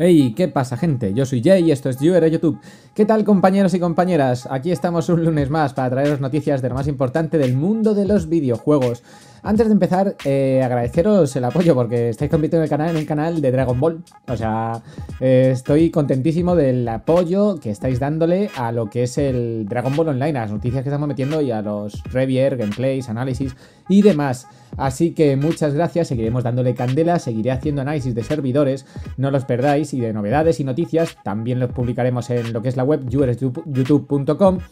Hey, ¿qué pasa, gente? Yo soy Jay y esto es YouEresYoutube. ¿Qué tal, compañeros y compañeras? Aquí estamos un lunes más para traeros noticias de lo más importante del mundo de los videojuegos. Antes de empezar, agradeceros el apoyo porque estáis convirtiendo el canal en un canal de Dragon Ball. O sea, estoy contentísimo del apoyo que estáis dándole a lo que es el Dragon Ball Online, a las noticias que estamos metiendo y a los reviews, gameplays, análisis y demás. Así que muchas gracias, seguiremos dándole candela, seguiré haciendo análisis de servidores, no los perdáis, y de novedades y noticias, también los publicaremos en lo que es la web YouEresYoutube.com,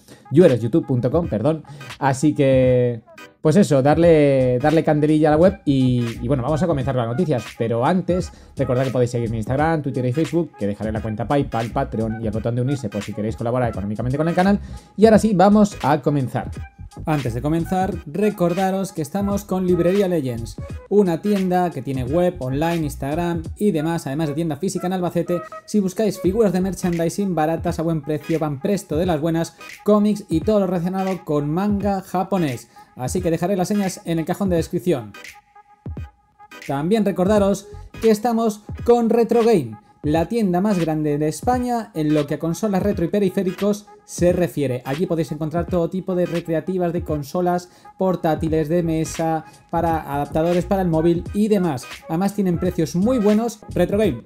perdón. Así que, pues eso, darle candelilla a la web y bueno, vamos a comenzar con las noticias, pero antes, recordad que podéis seguirme en Instagram, Twitter y Facebook, que dejaré la cuenta PayPal, Patreon y el botón de unirse por si queréis colaborar económicamente con el canal. Y ahora sí, vamos a comenzar. Antes de comenzar, recordaros que estamos con Librería Legends, una tienda que tiene web, online, Instagram y demás, además de tienda física en Albacete. Si buscáis figuras de merchandising baratas a buen precio, van presto de las buenas, cómics y todo lo relacionado con manga japonés. Así que dejaré las señas en el cajón de descripción. También recordaros que estamos con Retro Game, la tienda más grande de España en lo que a consolas retro y periféricos se refiere. Allí podéis encontrar todo tipo de recreativas de consolas, portátiles, de mesa, para adaptadores para el móvil y demás. Además tienen precios muy buenos. Retro Game.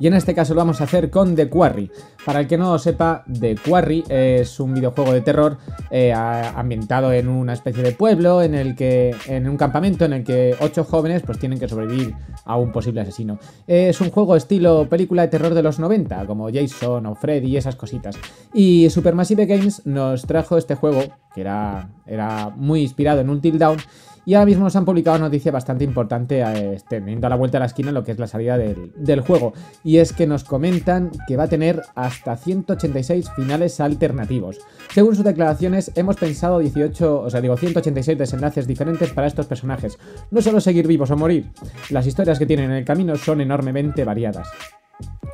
Y en este caso lo vamos a hacer con The Quarry. Para el que no lo sepa, The Quarry es un videojuego de terror ambientado en una especie de pueblo, en un campamento en el que 8 jóvenes pues tienen que sobrevivir a un posible asesino. Es un juego estilo película de terror de los 90, como Jason o Freddy y esas cositas. Y Supermassive Games nos trajo este juego, que era muy inspirado en Until Dawn. Y ahora mismo nos han publicado una noticia bastante importante, teniendo a la vuelta de la esquina lo que es la salida del juego. Y es que nos comentan que va a tener hasta 186 finales alternativos. Según sus declaraciones, hemos pensado 186 desenlaces diferentes para estos personajes. No solo seguir vivos o morir. Las historias que tienen en el camino son enormemente variadas.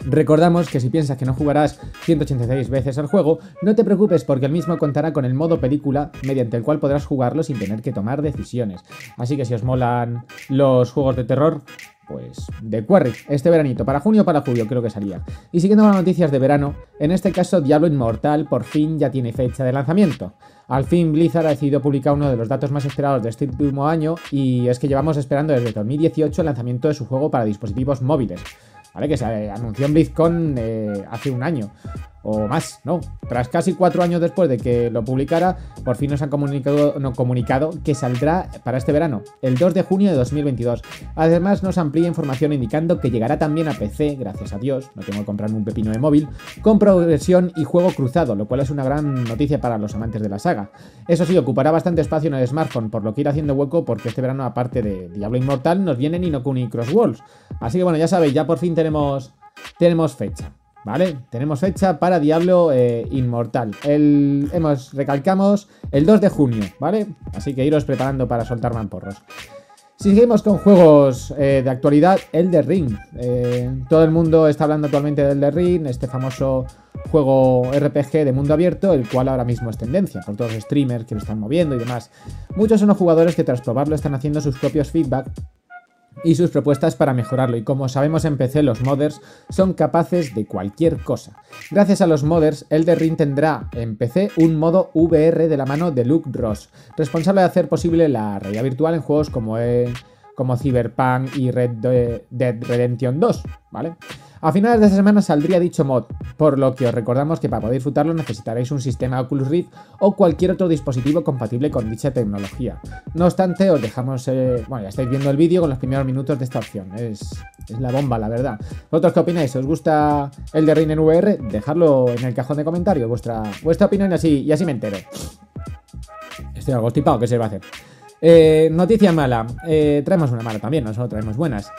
Recordamos que si piensas que no jugarás 186 veces al juego, no te preocupes porque el mismo contará con el modo película, mediante el cual podrás jugarlo sin tener que tomar decisiones. Así que si os molan los juegos de terror, pues The Quarry, este veranito, para junio o para julio creo que salía. Y siguiendo con las noticias de verano, en este caso Diablo Inmortal por fin ya tiene fecha de lanzamiento. Al fin Blizzard ha decidido publicar uno de los datos más esperados de este último año, y es que llevamos esperando desde 2018 el lanzamiento de su juego para dispositivos móviles. ¿Vale? Que se anunció en BlizzCon hace un año o más, ¿no? Tras casi 4 años después de que lo publicara, por fin nos han comunicado que saldrá para este verano, el 2 de junio de 2022. Además nos amplía información indicando que llegará también a PC, gracias a Dios, no tengo que comprarme un pepino de móvil, con progresión y juego cruzado, lo cual es una gran noticia para los amantes de la saga. Eso sí, ocupará bastante espacio en el smartphone, por lo que ir haciendo hueco, porque este verano, aparte de Diablo Inmortal, nos vienen Inokuni y Crossworlds. Así que bueno, ya sabéis, ya por fin tenemos fecha. ¿Vale? Tenemos fecha para Diablo Inmortal. Recalcamos el 2 de junio, ¿vale? Así que iros preparando para soltar mamporros. Seguimos con juegos de actualidad, Elder Ring. Todo el mundo está hablando actualmente de Elder Ring, este famoso juego RPG de mundo abierto, el cual ahora mismo es tendencia por todos los streamers que lo están moviendo y demás. Muchos son los jugadores que tras probarlo están haciendo sus propios feedback y sus propuestas para mejorarlo, y como sabemos en PC los modders son capaces de cualquier cosa. Gracias a los modders, Elder Ring tendrá en PC un modo VR de la mano de Luke Ross, responsable de hacer posible la realidad virtual en juegos como Cyberpunk y Red Dead Redemption 2, ¿vale? A finales de esta semana saldría dicho mod, por lo que os recordamos que para poder disfrutarlo necesitaréis un sistema Oculus Rift o cualquier otro dispositivo compatible con dicha tecnología. No obstante, os dejamos... bueno, ya estáis viendo el vídeo con los primeros minutos de esta opción. Es la bomba, la verdad. ¿Vosotros qué opináis? ¿Os gusta Elder Ring en VR? Dejadlo en el cajón de comentarios, vuestra opinión, y así me entero. Estoy algo estipado, ¿qué se va a hacer? Noticia mala. Traemos una mala también, no solo traemos buenas.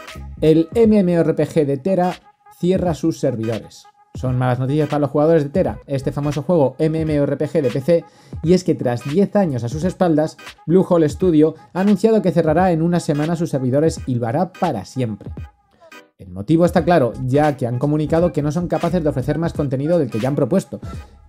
El MMORPG de Tera cierra sus servidores. Son malas noticias para los jugadores de Tera, este famoso juego MMORPG de PC, y es que tras 10 años a sus espaldas, Bluehole Studio ha anunciado que cerrará en una semana sus servidores y lo hará para siempre. El motivo está claro, ya que han comunicado que no son capaces de ofrecer más contenido del que ya han propuesto,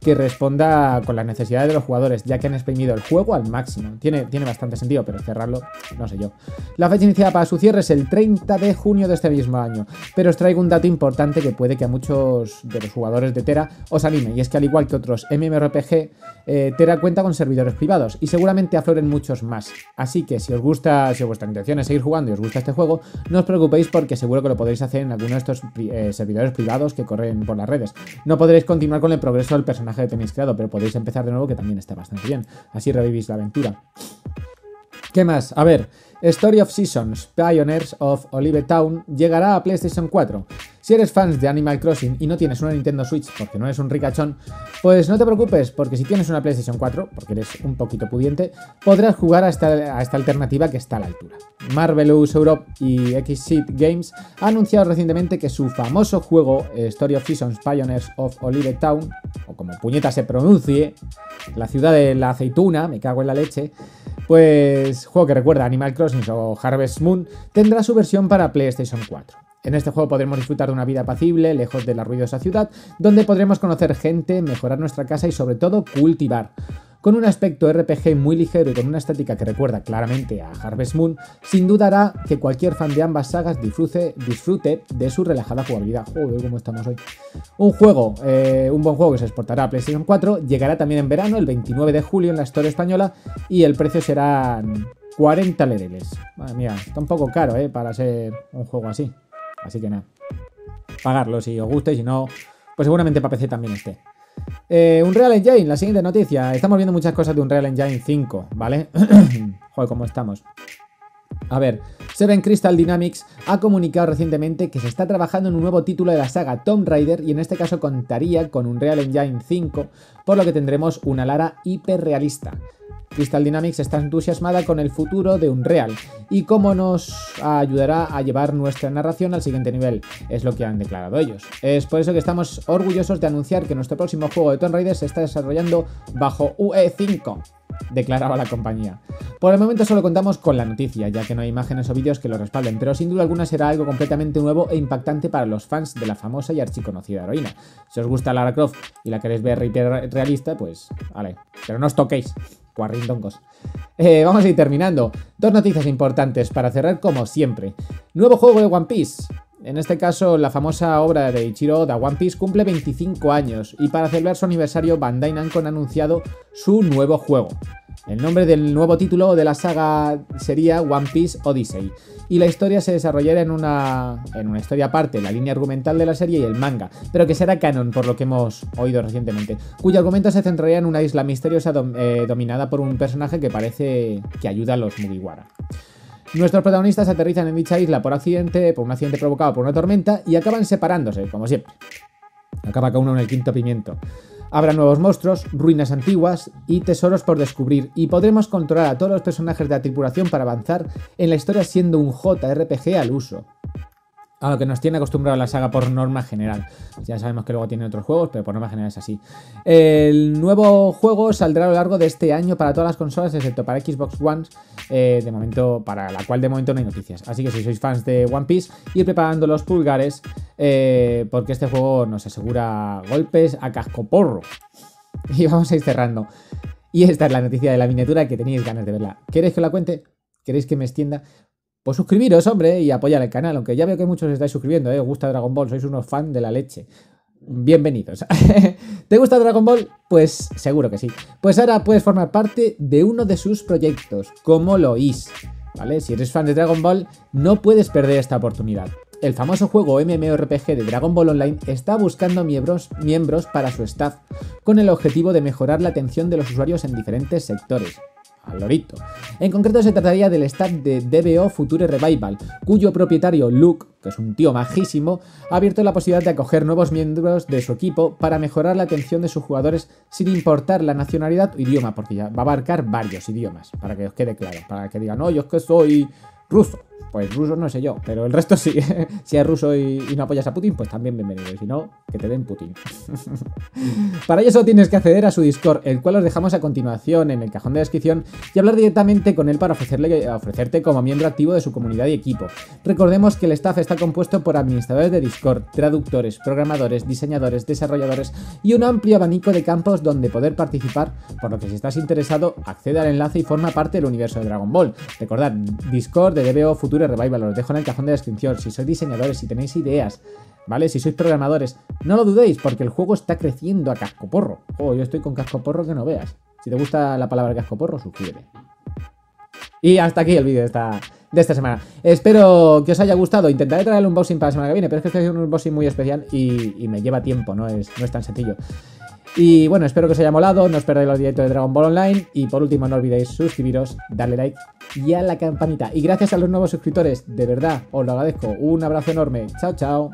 que responda con las necesidades de los jugadores, ya que han exprimido el juego al máximo. Tiene bastante sentido, pero cerrarlo, no sé yo. La fecha iniciada para su cierre es el 30 de junio de este mismo año, pero os traigo un dato importante que puede que a muchos de los jugadores de Tera os anime, y es que al igual que otros MMORPG, Tera cuenta con servidores privados, y seguramente afloren muchos más. Así que si vuestra intención es seguir jugando y os gusta este juego, no os preocupéis porque seguro que lo podréis hacer en alguno de estos servidores privados que corren por las redes. No podréis continuar con el progreso del personaje que tenéis creado, pero podéis empezar de nuevo, que también está bastante bien. Así revivís la aventura. ¿Qué más? A ver, Story of Seasons: Pioneers of Olive Town llegará a PlayStation 4. Si eres fan de Animal Crossing y no tienes una Nintendo Switch porque no eres un ricachón, pues no te preocupes, porque si tienes una PlayStation 4, porque eres un poquito pudiente, podrás jugar a esta alternativa que está a la altura. Marvelous Europe y XSeed Games ha anunciado recientemente que su famoso juego Story of Seasons Pioneers of Olive Town, o como puñeta se pronuncie, la ciudad de la aceituna, me cago en la leche, pues juego que recuerda a Animal Crossing o Harvest Moon, tendrá su versión para PlayStation 4. En este juego podremos disfrutar de una vida apacible, lejos de la ruidosa ciudad, donde podremos conocer gente, mejorar nuestra casa y sobre todo cultivar. Con un aspecto RPG muy ligero y con una estética que recuerda claramente a Harvest Moon, sin duda hará que cualquier fan de ambas sagas disfrute de su relajada jugabilidad. Joder, ¿cómo estamos hoy? Un buen juego que se exportará a PlayStation 4, llegará también en verano, el 29 de julio en la Store española, y el precio será 40 lereles. Madre mía, está un poco caro, para ser un juego así. Así que nada, pagarlo si os gusta y si no, pues seguramente para PC también esté. Unreal Engine, la siguiente noticia. Estamos viendo muchas cosas de Unreal Engine 5, ¿vale? Joder, ¿cómo estamos? A ver, Crystal Dynamics ha comunicado recientemente que se está trabajando en un nuevo título de la saga Tomb Raider y en este caso contaría con Unreal Engine 5, por lo que tendremos una Lara hiperrealista. Crystal Dynamics está entusiasmada con el futuro de Unreal y cómo nos ayudará a llevar nuestra narración al siguiente nivel, es lo que han declarado ellos. Es por eso que estamos orgullosos de anunciar que nuestro próximo juego de Tomb Raider se está desarrollando bajo UE5, declaraba la compañía. Por el momento solo contamos con la noticia, ya que no hay imágenes o vídeos que lo respalden, pero sin duda alguna será algo completamente nuevo e impactante para los fans de la famosa y archiconocida heroína. Si os gusta Lara Croft y la queréis ver realista, pues vale, pero no os toquéis. Vamos a ir terminando. Dos noticias importantes para cerrar como siempre. Nuevo juego de One Piece. En este caso, la famosa obra de Eiichiro Oda, One Piece, cumple 25 años y para celebrar su aniversario, Bandai Namco ha anunciado su nuevo juego. El nombre del nuevo título de la saga sería One Piece Odyssey y la historia se desarrollará en una historia aparte, la línea argumental de la serie y el manga, pero que será canon por lo que hemos oído recientemente, cuyo argumento se centraría en una isla misteriosa dominada por un personaje que parece que ayuda a los Mugiwara. Nuestros protagonistas aterrizan en dicha isla por un accidente provocado por una tormenta y acaban separándose, como siempre. Acaba cada uno en el quinto pimiento. Habrá nuevos monstruos, ruinas antiguas y tesoros por descubrir, y podremos controlar a todos los personajes de la tripulación para avanzar en la historia siendo un JRPG al uso, a lo que nos tiene acostumbrado la saga por norma general. Ya sabemos que luego tiene otros juegos, pero por norma general es así. El nuevo juego saldrá a lo largo de este año para todas las consolas, excepto para Xbox One, para la cual de momento no hay noticias. Así que si sois fans de One Piece, ir preparando los pulgares, porque este juego nos asegura golpes a cascoporro. Y vamos a ir cerrando. Y esta es la noticia de la miniatura que teníais ganas de verla. ¿Queréis que la cuente? ¿Queréis que me extienda? Pues suscribiros, hombre, y apoyar el canal, aunque ya veo que muchos estáis suscribiendo, Os gusta Dragon Ball, sois unos fan de la leche. Bienvenidos. ¿Te gusta Dragon Ball? Pues seguro que sí. Pues ahora puedes formar parte de uno de sus proyectos, como lo oís, ¿vale? Si eres fan de Dragon Ball, no puedes perder esta oportunidad. El famoso juego MMORPG de Dragon Ball Online está buscando miembros para su staff, con el objetivo de mejorar la atención de los usuarios en diferentes sectores. Al lorito. En concreto se trataría del staff de DBO Future Revival, cuyo propietario Luke, que es un tío majísimo, ha abierto la posibilidad de acoger nuevos miembros de su equipo para mejorar la atención de sus jugadores sin importar la nacionalidad o idioma, porque ya va a abarcar varios idiomas, para que os quede claro, para que digan, no, yo es que soy ruso. Pues ruso no sé yo, pero el resto sí. Si es ruso y no apoyas a Putin, pues también bienvenido. Y si no, que te den Putin. Para ello solo tienes que acceder a su Discord, el cual os dejamos a continuación en el cajón de la descripción, y hablar directamente con él para ofrecerte como miembro activo de su comunidad y equipo. Recordemos que el staff está compuesto por administradores de Discord, traductores, programadores, diseñadores, desarrolladores y un amplio abanico de campos donde poder participar, por lo que si estás interesado, accede al enlace y forma parte del universo de Dragon Ball. Recordad, Discord de DBO Futuro Revival, los dejo en el cajón de descripción. Si sois diseñadores, si tenéis ideas, ¿vale? Si sois programadores, no lo dudéis, porque el juego está creciendo a cascoporro. Oh, yo estoy con cascoporro que no veas. Si te gusta la palabra cascoporro, suscríbete. Y hasta aquí el vídeo de esta semana. Espero que os haya gustado. Intentaré traer un unboxing para la semana que viene, pero es que estoy haciendo un unboxing muy especial y me lleva tiempo, no es tan sencillo. Y bueno, espero que os haya molado, no os perdáis los directos de Dragon Ball Online, y por último no olvidéis suscribiros, darle like y a la campanita. Y gracias a los nuevos suscriptores, de verdad, os lo agradezco. Un abrazo enorme, chao, chao.